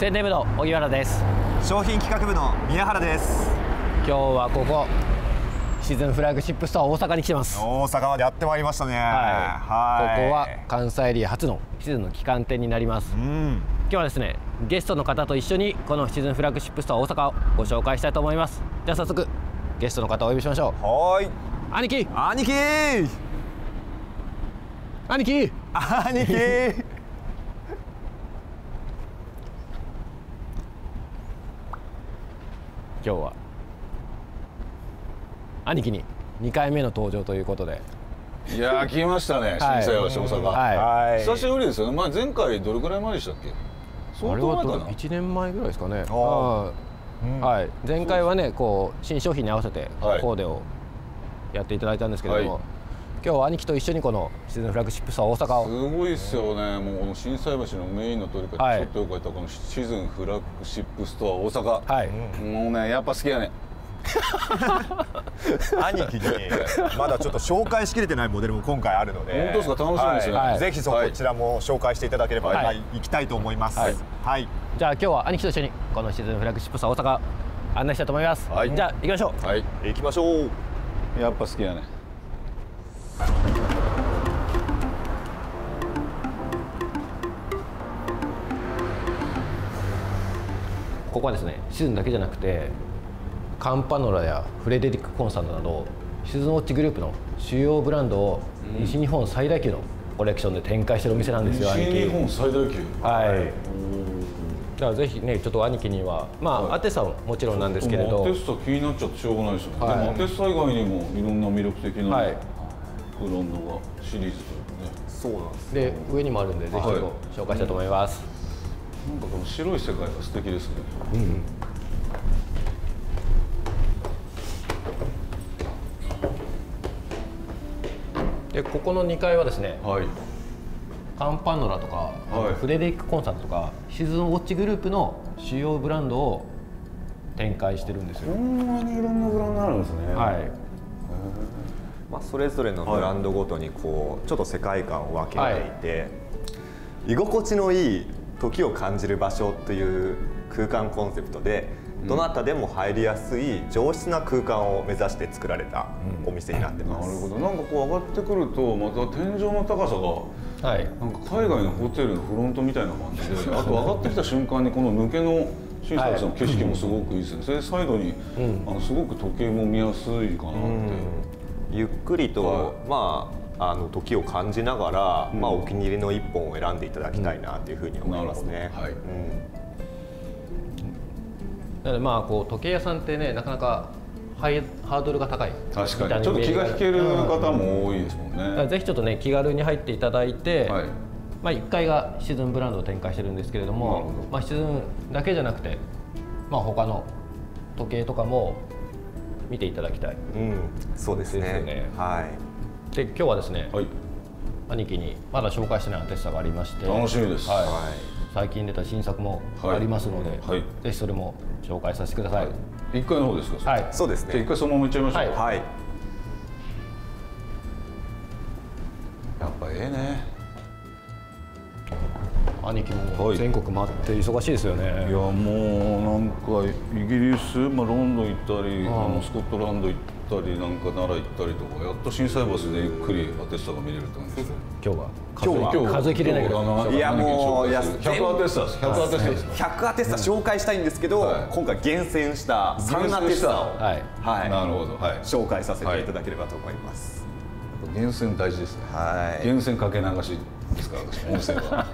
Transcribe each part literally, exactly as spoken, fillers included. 宣伝部の荻原です。商品企画部の宮原です。今日はここシーズンフラッグシップストア大阪に来てます。大阪までやってまいりましたね。はい、ここは関西エリア初のシーズンの旗艦店になります。うん、今日はですねゲストの方と一緒にこのシーズンフラッグシップストア大阪をご紹介したいと思います。じゃあ早速ゲストの方をお呼びしましょう。はい、兄貴兄貴兄貴兄貴今日は兄貴ににかいめの登場ということで、いやー来ましたね、新生大阪、はい、久しぶりですよね。まあ、前回どれくらい前でしたっけ？相当前かな、いちねんまえぐらいですかね。はい、前回はねこう新商品に合わせてコーデをやっていただいたんですけれども、はい、今日は兄貴と一緒にこのシーズンフラッグシップストア大阪をすごいですよね。もうこの心斎橋のメインの通りからちょっとよくやったこのシーズンフラッグシップストア大阪、はい、もうねやっぱ好きやね兄貴にまだちょっと紹介しきれてないモデルも今回あるので、本当ですか？楽しみですね、はい、ぜひそこちらも紹介していただければ、はい、行きたいと思います。はい、はい、じゃあ今日は兄貴と一緒にこのシーズンフラッグシップストア大阪案内したいと思います。はい、じゃあ行きましょう。はい、行きましょう。やっぱ好きやね。ここはですねシーズンだけじゃなくてカンパノラやフレデリック・コンサートなどシーズンウォッチグループの主要ブランドを西日本最大級のコレクションで展開しているお店なんですよ。西日本最大級、はい、だからぜひねちょっと兄貴にはまあ、はい、アテサももちろんなんですけれど、アテサ気になっちゃってしょうがないですよね。はい、でもアテサ以外にもいろんな魅力的な、はい、ブランドがシリーズというね。そうなんです、ね、で上にもあるんでぜひちょっと紹介したいと思います。はい、なんかこの白い世界が素敵ですね。うん、でここのにかいはですね、はい、カンパノラとか、はい、フレデリック・コンサートとかシーズンウォッチグループの主要ブランドを展開してるんですよ。こんなにいろんなブランドあるんですね。はい、まあ、それぞれのブランドごとにこうちょっと世界観を分けていて、はい、居心地のいい時を感じる場所という空間コンセプトで、うん、どなたでも入りやすい上質な空間を目指して作られたお店になってます。うん、なるほど。なんかこう上がってくるとまた天井の高さが、はい、なんか海外のホテルのフロントみたいな感じで、あと上がってきた瞬間にこの抜けの新斎橋の景色もすごくいいですね。はい、それでサイドに、うん、あのすごく時計も見やすいかなって。うん、ゆっくりと、はい、まあ、あの時を感じながら、うん、まあ、お気に入りの一本を選んでいただきたいなというふうに思いますね。なのでまあこう時計屋さんってねなかなかハイハードルが高い。確かにちょっと気が引ける方も多いですもんね。うん、ぜひちょっとね気軽に入っていただいて、はい、まあ、いっかいがシーズンブランドを展開してるんですけれども、まあ、シーズンだけじゃなくて、まあ、他の時計とかも見ていただきたい。うん、そうですね。はい。で今日はですね、はい、兄貴にまだ紹介してないアテッサがありまして、楽しみです。はい。最近出た新作もありますので、はい、ぜひそれも紹介させてください。一回の方ですか？はい。そうですね。一回そのままいっちゃいましょう。はい。やっぱええね。兄貴も全国回って忙しいですよね。はい、いやもうなんかイギリス、まあ、ロンドン行ったり、あのスコットランド行ったりなんか奈良行ったりとか、やっと心斎橋でゆっくりアテッサが見れるって感じですね。今日は今日は数えきれないけど、いやもうひゃくアテッサです。ひゃくアテッサです。ひゃくアテッサ紹介したいんですけど、今回厳選したさんアテッサを、はい、なるほど、はい、紹介させていただければと思います。厳選大事ですね。はい、厳選かけ流しですから私温泉は。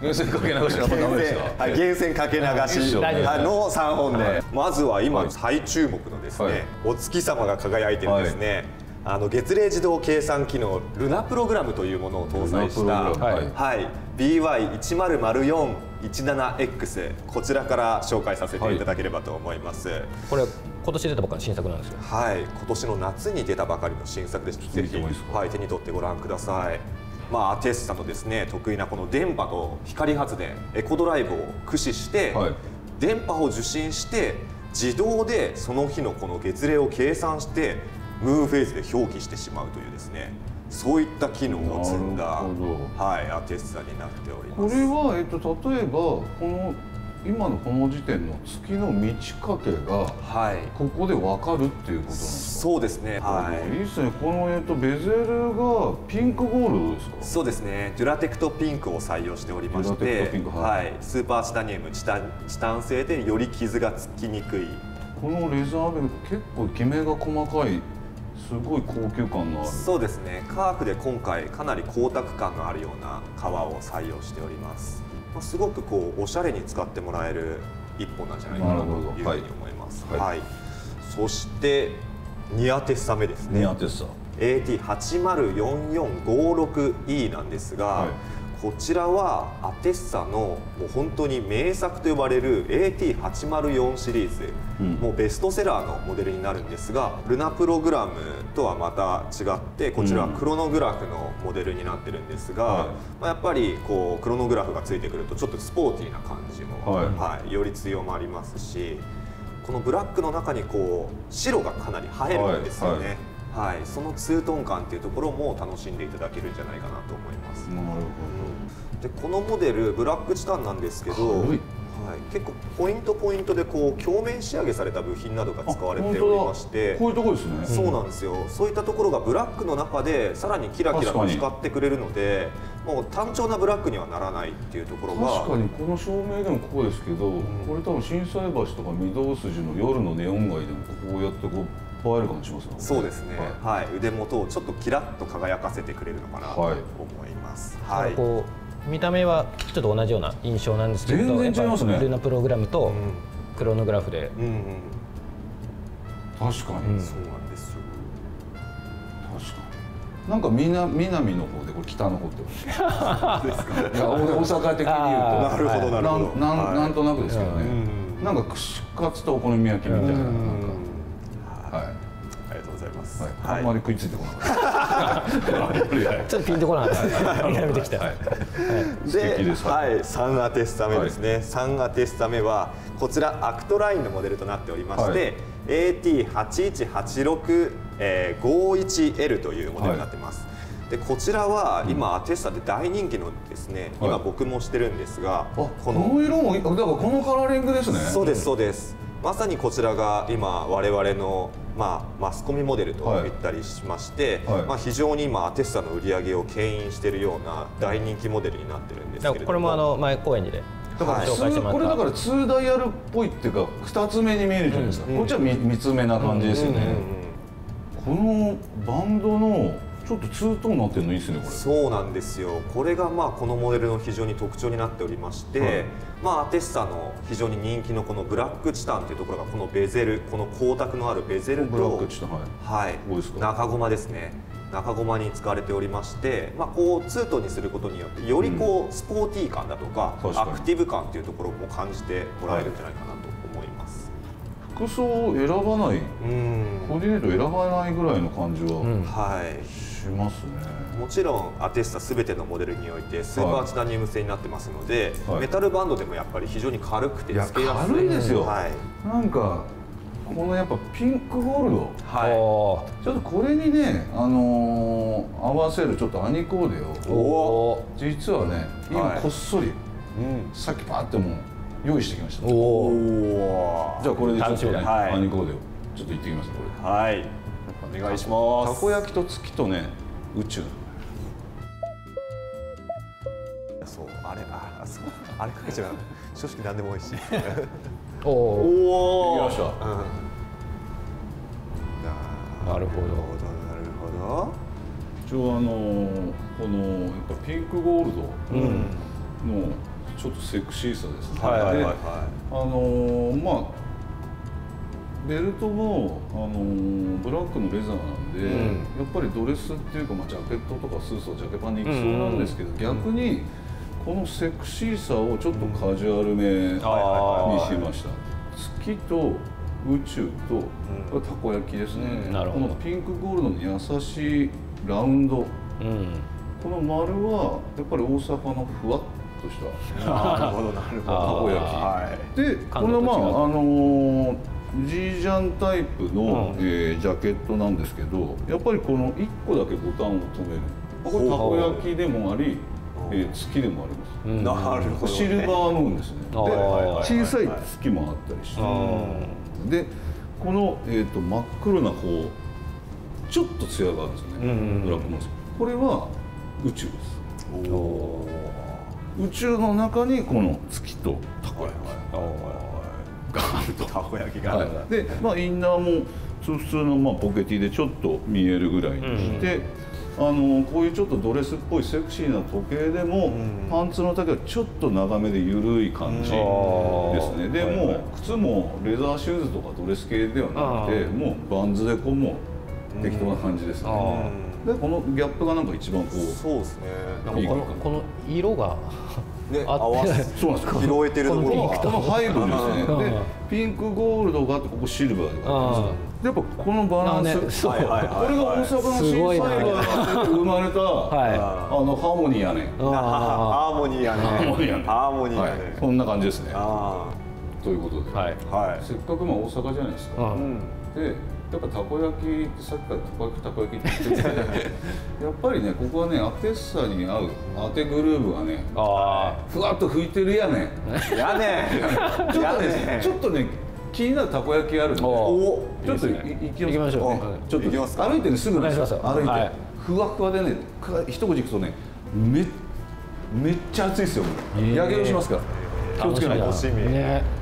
源泉かけ流しはダメですか？はい、源泉かけ流しのさんぼんで、まずは今最注目のですね、お月様が輝いてるんですね。あの月齢自動計算機能ルナプログラムというものを搭載した、はい ビーワイいちまるまるよんいちななエックス、 こちらから紹介させていただければと思います。これ今年出たばかりの新作なんですよ。はい、今年の夏に出たばかりの新作です。ぜひ手に取ってご覧ください。まあ、アテッサのですね得意なこの電波と光発電エコドライブを駆使して、はい、電波を受信して自動でその日のこの月齢を計算してムーンフェイズで表記してしまうというですね、そういった機能を積んだ、はい、アテッサになっております。これは、えっと、例えばこの今のこの時点の月の満ち欠けがここで分かるっていうことなんですか？そうですね、はい、いいですね。このえっとベゼルがピンクゴールドですか？そうですね、デュラテクトピンクを採用しておりまして、スーパーチタニウム、チタ、チタン製でより傷がつきにくい。このレザーベル結構キメが細かい、すごい高級感のある。そうですね、カーフで今回かなり光沢感のあるような革を採用しております。すごくこうおしゃれに使ってもらえる一本なんじゃないかなというふうに思います。はい、はい、そしてにアテッサ目ですね。エーティーはちまるよんよんごろくイー なんですが、はい、こちらはアテッサのもう本当に名作と呼ばれる エーティーはちまるよん シリーズ、うん、もうベストセラーのモデルになるんですが、ルナプログラムとはまた違ってこちらはクロノグラフのモデルになってるんですが、はい、まあやっぱりこうクロノグラフがついてくるとちょっとスポーティーな感じも、はいはい、より強まりますし、このブラックの中にこう白がかなり映えるんですよね。はいはいはい、そのツートン感っていうところも楽しんでいただけるんじゃないかなと思います。なるほど。でこのモデルブラックチタンなんですけど、はい、結構ポイントポイントでこう鏡面仕上げされた部品などが使われておりまして、こういうところですね。そうなんですよ、うん、そういったところがブラックの中でさらにキラキラと光ってくれるので、もう単調なブラックにはならないっていうところが。確かにこの照明でもここですけど、うん、これ多分心斎橋とか御堂筋の夜のネオン街でもこうやってこう映える感じしますね。そうですね、はい、はい、腕元をちょっとキラッと輝かせてくれるのかなと思います。はい。こう見た目はちょっと同じような印象なんですけど、全然違いますね。ルナプログラムとクロノグラフで。うんうんうん、確かに、うん、そうなんですよ。確かに。なんかみな南の方でこれ北の方ってことですか。いや、俺大阪的に言うと、なるほどなるほど。なんなんとなくですけどね。なんか串カツとお好み焼きみたいななんか。はい、ありがとうございます。はい、あんまり食いついてこなかった。ちょっとピンとこなかった。見られてきた。で、はい、三アテッサ目ですね。三アテッサ目はこちらアクトラインのモデルとなっておりまして、エーティーはちいちはちろくごいちエル というモデルになってます。でこちらは今アテッサで大人気のですね、今僕もしてるんですが、この色もだからこのカラーリングですね。そうですそうです。まさにこちらが今我々のまあマスコミモデルと言ったりしまして、はいはい、まあ非常に今アテッサの売り上げを牽引しているような大人気モデルになってるんですけれども、これもあの前高円寺で紹介してもらった、はい、これだからツーダイヤルっぽいっていうかふたつめに見えるじゃないですか、うん、こっちは 3, 3つ目な感じですよね。このバンドのちょっとツートーンになってるのいいですね、これ。そうなんですよ。これがまあこのモデルの非常に特徴になっておりまして、はい、まあアテッサの非常に人気のこのブラックチタンというところがこのベゼル、この光沢のあるベゼルと、ブラックチタン、はい、はい、中駒ですね。中駒に使われておりまして、まあこうツートーンにすることによってよりこうスポーティー感だとか、うん、アクティブ感というところも感じてもらえるんじゃないかなと思います。はい、服装を選ばない、うん、コーディネートを選ばないぐらいの感じは、うん、しますね。もちろんアテッサすべてのモデルにおいてスーパーチタニウム製になってますので、はい、メタルバンドでもやっぱり非常に軽くてつけやすい。軽いですよ、はい、なんかこのやっぱピンクゴールド、はい、ちょっとこれにね、あのー、合わせるちょっとアニコーデを実はね今こっそり、はい、さっきパーってもう用意してきました。じゃあこれでちょっとね、アニコーデをちょっと行ってきますね、これ。はい、お願いします。たこ焼きと月とね、宇宙。そう、あれ、あ、そう、あれかけちゃう。正直なんでも美味しい。おお。よいしょ。なるほど、なるほど。一応あのこのやっぱピンクゴールドの。ちょっとセクシーさですね。あのー、まあベルトも、あのー、ブラックのレザーなんで、うん、やっぱりドレスっていうか、まあ、ジャケットとかスーツはジャケパンにいきそうなんですけど、うん、逆にこのセクシーさをちょっとカジュアルめにしました。月と宇宙と、うん、たこ焼きですね、うん、このピンクゴールドの優しいラウンド、うん、この丸はやっぱり大阪のふわっとしたなるほどなるほど、たこ焼きで、これはまああのGジャンタイプのジャケットなんですけど、やっぱりこのいっこだけボタンを留める、これたこ焼きでもあり月でもあります。うん、なるほど、ね、シルバームーンですね。で、小さい月もあったりして、うん、でこの、えー、と真っ黒な方、ちょっと艶があるんですよね、ブラックモンスター。これは宇宙です。宇宙の中にこの月とたこ焼きガーンとたこ焼きがある、はい、で、まあ、インナーも普通の、まあ、ポケティでちょっと見えるぐらいにして、うん、あのこういうちょっとドレスっぽいセクシーな時計でも、うん、パンツの丈はちょっと長めで緩い感じですね、うん、でもう靴もレザーシューズとかドレス系ではなくて、もうバンズでこうもう適当な感じですね、うん、でこのギャップがなんか一番こう、そうですね。なんかこの色がね、合わせ、そうなんですよ。色えてるところがこの配分ですね。でピンクゴールドがあって、ここシルバーがあって、やっぱこのバランス、これが大阪の震災が生まれたあのハーモニーやね。ハーモニーやね。ハーモニーやね。ハーモニーやね。こんな感じですね。ということで、せっかくまあ大阪じゃないですか。で。やっぱたこ焼きってさっきからたこ焼きたこ焼きって言っててやっぱりね、ここはね、アテッサに合うアテグルーブがね、ふわっと吹いてるやねんやねん、ちょっとね、ちょっとね、気になるたこ焼きあるんで、ちょっと行きましょうね。ちょっと歩いてね、すぐね、歩いてふわふわでね、一口いくとね、めっちゃ熱いですよ。やけどしますから気をつけないと。